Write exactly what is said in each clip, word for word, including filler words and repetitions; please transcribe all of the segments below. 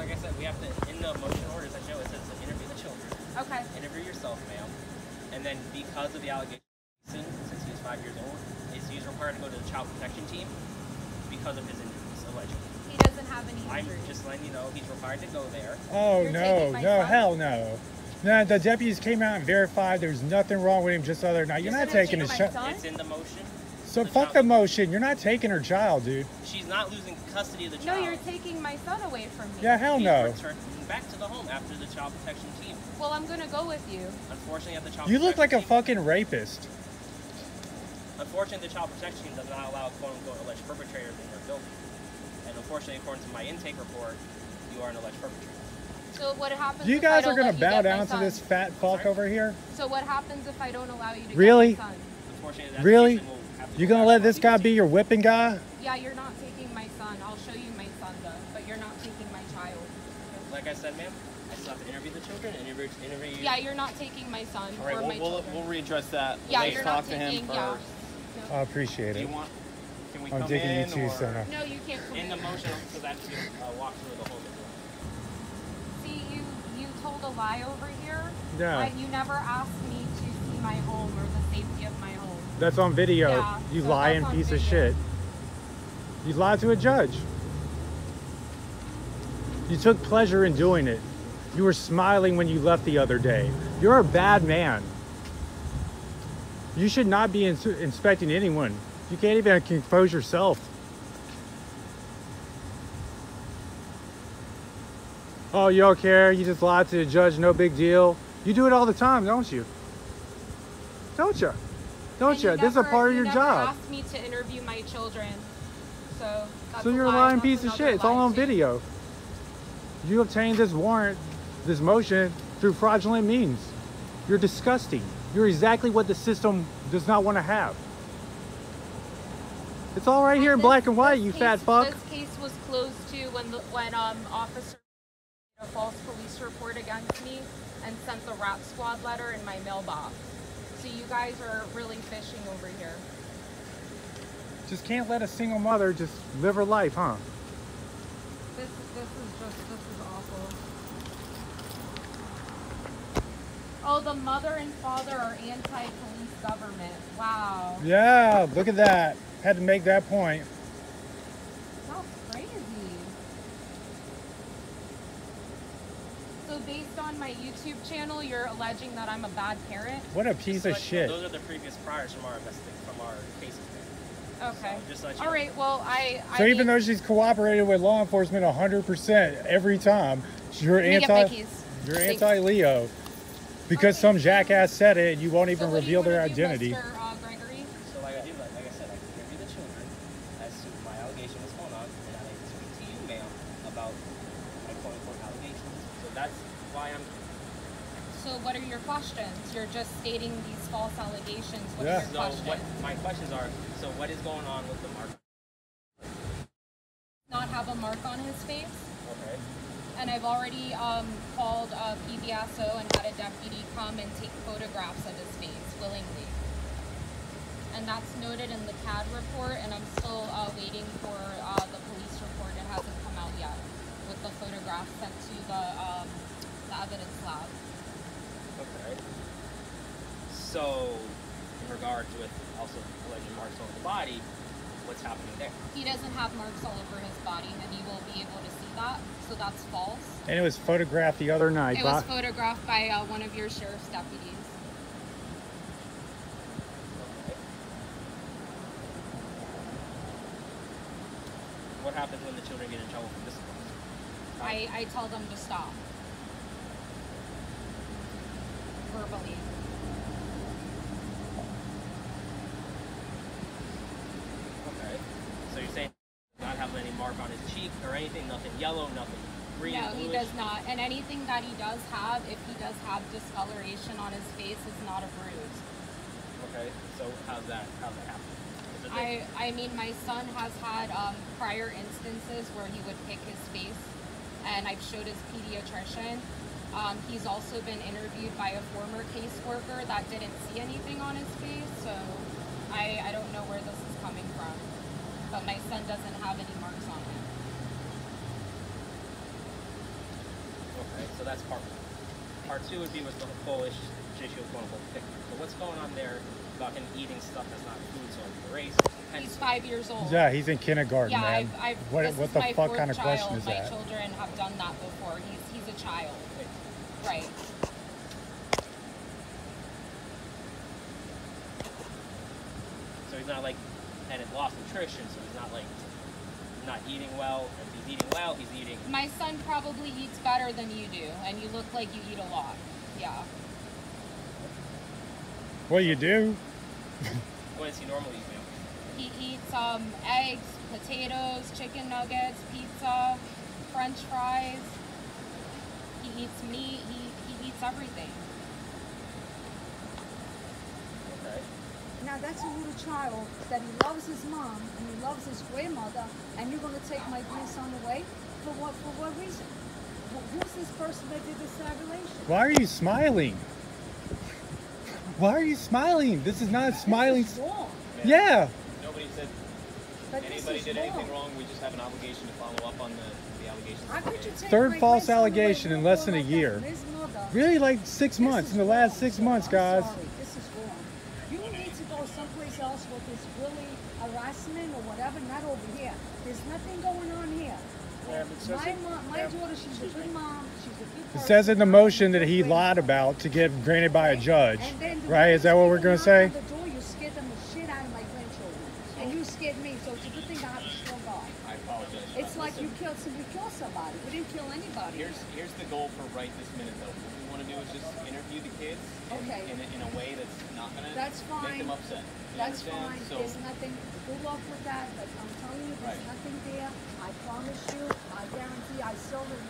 like I said, we have to, in the motion order section, it says to interview the children. Okay. Interview yourself, ma'am. And then because of the allegation, since he was five years old, is he's required to go to the child protection team because of his injuries, allegedly. He doesn't have any injuries. I'm just letting you know he's required to go there. Oh, You're no, no, son? hell no. No, the deputies came out and verified there's nothing wrong with him just the other night. You're, You're not taking his child. It's in the motion. So the fuck the motion. You're not taking her child, dude. She's not losing custody of the child. No, you're taking my son away from me. Yeah, hell no. He's returned back to the home after the child protection team. Well, I'm going to go with you. Unfortunately, at the child protection team. You look like a fucking rapist. Unfortunately, the child protection team does not allow quote-unquote alleged perpetrators in their building. And unfortunately, according to my intake report, you are an alleged perpetrator. So what happens you guys if are going to bow down to this fat fuck over here? So what happens if I don't allow you to really? get my son? Unfortunately, that's really? Really? You're going to let this guy be your whipping guy? Yeah, you're not taking my son. I'll show you my son, though, but you're not taking my child. Like I said, ma'am, I still have to interview the children, interview, interview you. Yeah, you're not taking my son All right, or we'll, my we'll, we'll readdress that. Yeah, Let's you're talk not to taking, him first. Yeah. No. I appreciate it. Do you want, can we I'm come digging in, you too, Senna. No, you can't come in. In the motion, so that you uh, walk through the whole thing. See, you, you told a lie over here. Yeah. But you never asked me to see my home or the safety of my home. That's on video. Yeah, you so lying piece video. of shit. You lied to a judge. You took pleasure in doing it. You were smiling when you left the other day. You're a bad man. You should not be ins inspecting anyone. You can't even compose yourself. Oh, you don't care. You just lied to the judge. No big deal. You do it all the time, don't you? Don't you? Don't you? you? Never, this is a part of you your never job. Asked me to interview my children, so. That's so you're a lying lie. piece of shit. It's all on too. video. You obtained this warrant, this motion through fraudulent means. You're disgusting. You're exactly what the system does not want to have. It's all right and here this, in black and white, you case, fat fuck. This case was closed to when the, when um officer made a false police report against me and sent the rap squad letter in my mailbox. So you guys are really fishing over here. Just can't let a single mother just live her life, huh? This, this is just, this is awful. Oh, the mother and father are anti-police government. Wow. Yeah, look at that. Had to make that point. That's crazy. So based on my YouTube channel, you're alleging that I'm a bad parent? What a piece of shit. Those are the previous priors from our from our cases. Okay. So just let you All know. right, well, I... I so even though she's cooperated with law enforcement one hundred percent every time, you're anti-Leo. You're anti-Leo because okay. some jackass said it and you won't even so reveal their identity. Mister, uh, Gregory? So like I, did, like I said, I can interview the children as to my allegation was going on, and I need to speak to you, ma'am, about my quote-unquote allegations. So that's why I'm... So what are your questions? You're just stating these false allegations. What yeah. are your so questions? What, my questions are, so what is going on with the mark? Not have a mark on his face. Okay. And I've already um, called uh, P B S O and had a deputy come and take photographs of his face willingly. And that's noted in the C A D report, and I'm still uh, waiting for uh, the police report. It hasn't come out yet with the photographs sent to the, um, the evidence lab. Okay. So, in regards with also alleged marks on the body, what's happening there? He doesn't have marks all over his body, and you will be able to see that, so that's false. And it was photographed the other night. It was photographed by uh, one of your sheriff's deputies. Okay. What happens when the children get in trouble for this? I, I tell them to stop. Verbally. Okay. So you're saying he does not have any mark on his cheek or anything, nothing yellow, nothing green. No, bluish. He does not. And anything that he does have, if he does have discoloration on his face, is not a bruise. Okay. So how's that? How's that happen? I I mean, my son has had um, prior instances where he would pick his face, and I've showed his pediatrician. Um, he's also been interviewed by a former caseworker that didn't see anything on his face, so I, I don't know where this is coming from. But my son doesn't have any marks on him. right? So that's part one. Part two would be with the whole issue of going whole picture. So what's going on there about him eating stuff that's not food, so the race? He's five years old. Yeah, he's in kindergarten, yeah, man. I've, I've, what what the fuck kind of child. question is my that? My children have done that before. He's, he's a child. Right. So he's not like, and it lost nutrition, so he's not like, not eating well. If he's eating well, he's eating. My son probably eats better than you do, and you look like you eat a lot. Yeah. Well, you do. What does he normally eat? He eats um, eggs, potatoes, chicken nuggets, pizza, French fries. He eats meat. He, he eats everything. Okay. Now that's a little child that he loves his mom and he loves his grandmother, and you're going to take my grandson away for what? For what reason? Who's this person that did this aberration? Why are you smiling? Why are you smiling? This is not smiling. This is wrong. Yeah. Nobody said but anybody did anything wrong. wrong. We just have an obligation to follow up on the, the allegations. How could you take Third false allegation in less than a year. Really, like six this months. In the last six wrong. months, guys. Someplace else where there's really harassment or whatever, not over here. There's nothing going on here. Well, my mom, my daughter, she's a good mom. She's a good person. It says in the motion that he lied about to get granted by a judge, right? Is that what we're going to say? You scared them the shit out of my grandchildren, and you scared me, so it's a good thing I have a strong guard. I apologize. It's like you killed somebody. You killed somebody. We didn't kill anybody. Here's here's the goal for right this minute, though. What we want to do is just interview the kids okay. in, in, in a way that's not going to make them upset. That's fine. So there's nothing. Good luck with that. But I'm telling you, there's right. nothing there. I promise you. I guarantee. I still will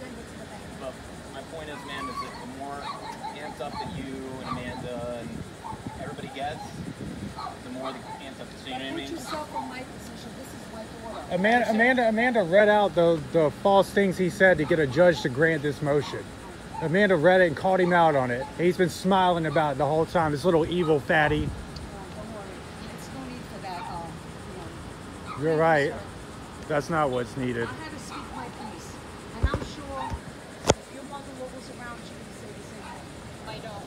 send it to the bank. But my point is, ma'am, is that the more amped up that you and Amanda and everybody gets, the more the amped up. So you know what I mean? Put yourself on my position. This is my daughter. Amanda, Amanda, Amanda read out the the false things he said to get a judge to grant this motion. Amanda read it and called him out on it. He's been smiling about it the whole time. This little evil fatty. You're right. That's not what's needed. I had to speak my piece, and I'm sure if your mother was around, she would say the same thing. I don't.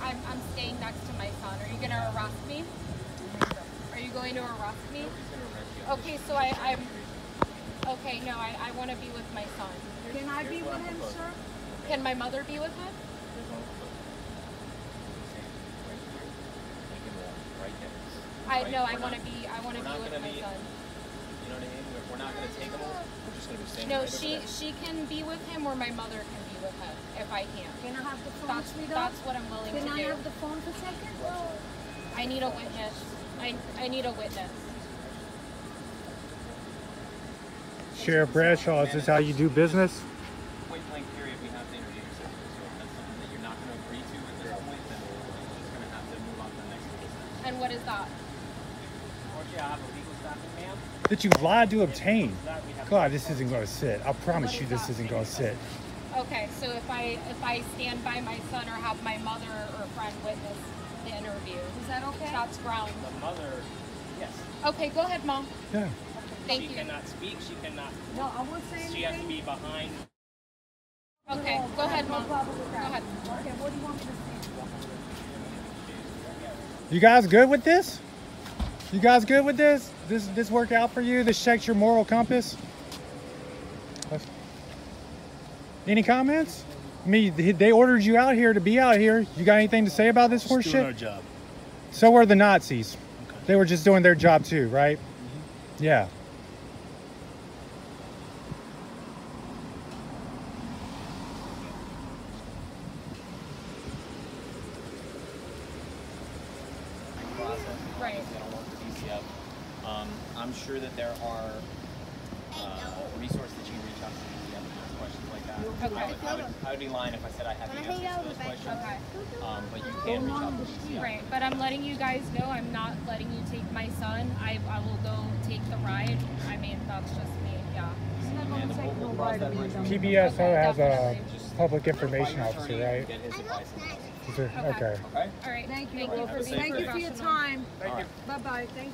I'm I'm staying next to my son. Are you going to arrest me? Are you going to arrest me? Okay, so I, I'm. Okay, no, I, I want to be with my son. Can I be with him, sir? Can my mother be with him? I know. Right? I want to be. I want to be with my be, son. You know what I mean? We're, we're not going to take him. Over. We're just going to be staying. No, right she over she can be with him, or my mother can be with him if I can. Can I have the phone? That's, that's what I'm willing can to I do. Can I have the phone for a second? No. I need a witness. I I need a witness. Sheriff Bradshaw, is this how you do business? Point blank period. We have to interview yourself. So if that's something that you're not going to agree to at this point, then we're just going to have to move on to the next business. And what is that? That you lied to obtain. God, this isn't going to sit. I promise you, this isn't going to sit. Okay, so if I if I stand by my son or have my mother or friend witness the interview, is that okay? That's ground. The mother, yes. Okay, go ahead, Mom. Yeah. Thank you. She cannot speak. She cannot. No, I won't say anything. She has to be behind. Okay, go ahead, Mom. Go ahead. Okay, what do you want me to say? You guys good with this? You guys good with this? This this work out for you? This checks your moral compass? Any comments? I mean, they ordered you out here to be out here. You got anything to say about this horse shit? Our job. So were the Nazis. Okay. They were just doing their job too, right? Mm-hmm. Yeah. Sure that there are uh, resources that you can reach out to if you have any questions like that. Okay. I, would, I, would, I would be lying if I said I had the answers to those questions. Okay. Um, but you can reach out to the D C F. Right, but I'm letting you guys know I'm not letting you take my son. I, I will go take the ride. I mean, that's just me, yeah. And the we'll, we'll that P B S O okay, has definitely. a just public information officer, right? Okay. Okay. okay. All right. Thank you. Thank you for, being, thank you for your time. Thank you. Bye-bye. Thank you.